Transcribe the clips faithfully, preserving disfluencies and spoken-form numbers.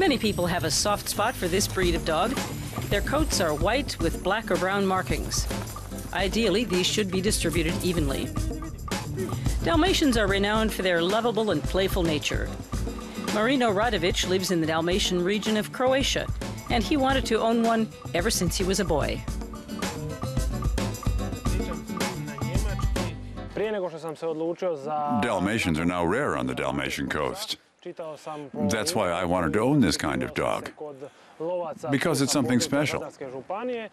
Many people have a soft spot for this breed of dog. Their coats are white with black or brown markings. Ideally, these should be distributed evenly. Dalmatians are renowned for their lovable and playful nature. Marino Radovic lives in the Dalmatian region of Croatia, and he wanted to own one ever since he was a boy. Dalmatians are now rare on the Dalmatian coast. That's why I wanted to own this kind of dog, because it's something special.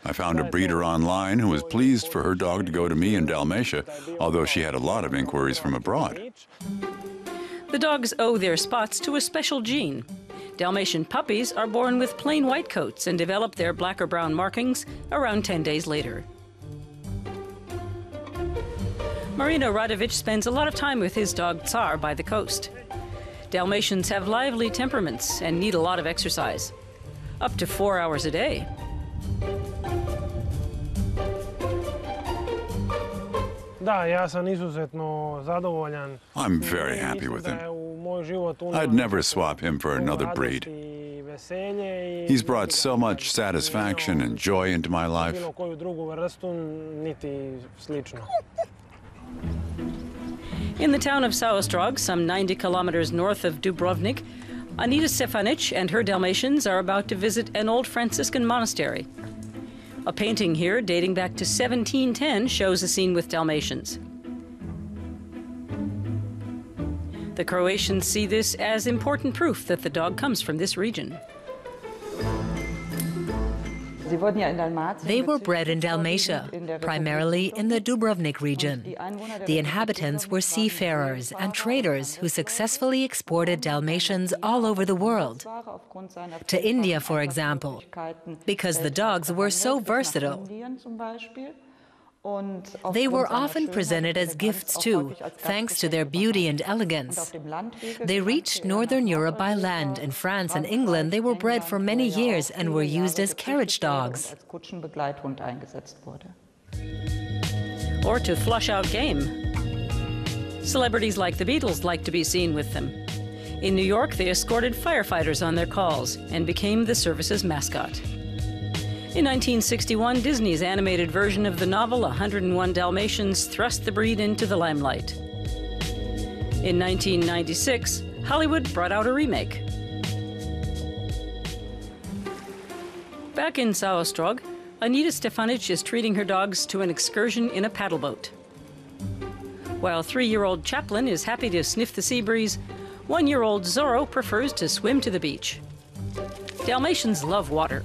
I found a breeder online who was pleased for her dog to go to me in Dalmatia, although she had a lot of inquiries from abroad. The dogs owe their spots to a special gene. Dalmatian puppies are born with plain white coats and develop their black or brown markings around ten days later. Marino Radovic spends a lot of time with his dog Tsar by the coast. Dalmatians have lively temperaments and need a lot of exercise, up to four hours a day. I'm very happy with him. I'd never swap him for another breed. He's brought so much satisfaction and joy into my life. In the town of Zaostrog, some ninety kilometers north of Dubrovnik, Anita Stefanić and her Dalmatians are about to visit an old Franciscan monastery. A painting here dating back to seventeen ten shows a scene with Dalmatians. The Croatians see this as important proof that the dog comes from this region. They were bred in Dalmatia, primarily in the Dubrovnik region. The inhabitants were seafarers and traders who successfully exported Dalmatians all over the world. To India, for example, because the dogs were so versatile. They were often presented as gifts, too, thanks to their beauty and elegance. They reached northern Europe by land. In France and England, they were bred for many years and were used as carriage dogs, or to flush out game. Celebrities like the Beatles like to be seen with them. In New York, they escorted firefighters on their calls and became the service's mascot. In nineteen sixty-one, Disney's animated version of the novel one hundred and one Dalmatians thrust the breed into the limelight. In nineteen ninety-six, Hollywood brought out a remake. Back in Zaostrog, Anita Stefanić is treating her dogs to an excursion in a paddle boat. While three-year-old Chaplin is happy to sniff the sea breeze, one-year-old Zorro prefers to swim to the beach. Dalmatians love water.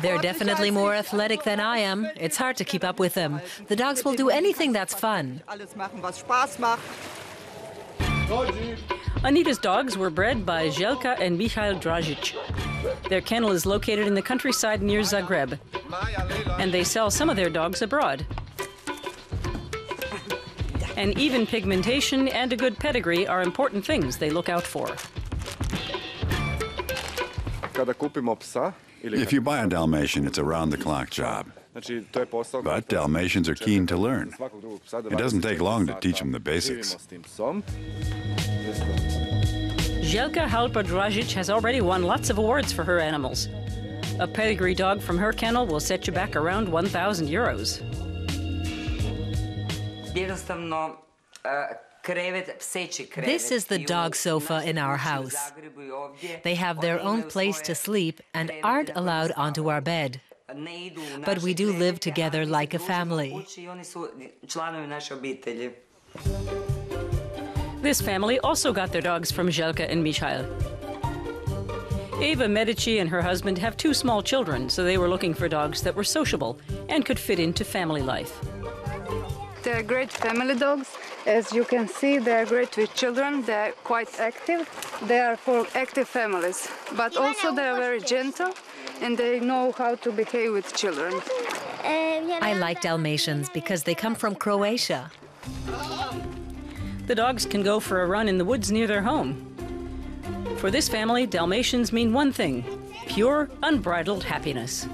They're definitely more athletic than I am. It's hard to keep up with them. The dogs will do anything that's fun. Anita's dogs were bred by Jelka and Mihail Dražić. Their kennel is located in the countryside near Zagreb, and they sell some of their dogs abroad. An even pigmentation and a good pedigree are important things they look out for. If you buy a Dalmatian, it's a round-the-clock job. But Dalmatians are keen to learn. It doesn't take long to teach them the basics. Jelka Halper Dražić has already won lots of awards for her animals. A pedigree dog from her kennel will set you back around one thousand euros. This is the dog sofa in our house. They have their own place to sleep and aren't allowed onto our bed. But we do live together like a family. This family also got their dogs from Jelka and Mihail. Eva Medici and her husband have two small children, so they were looking for dogs that were sociable and could fit into family life. They're great family dogs. As you can see, they're great with children, they're quite active. They are for active families, but also they're very gentle and they know how to behave with children. I like Dalmatians because they come from Croatia. The dogs can go for a run in the woods near their home. For this family, Dalmatians mean one thing: pure, unbridled happiness.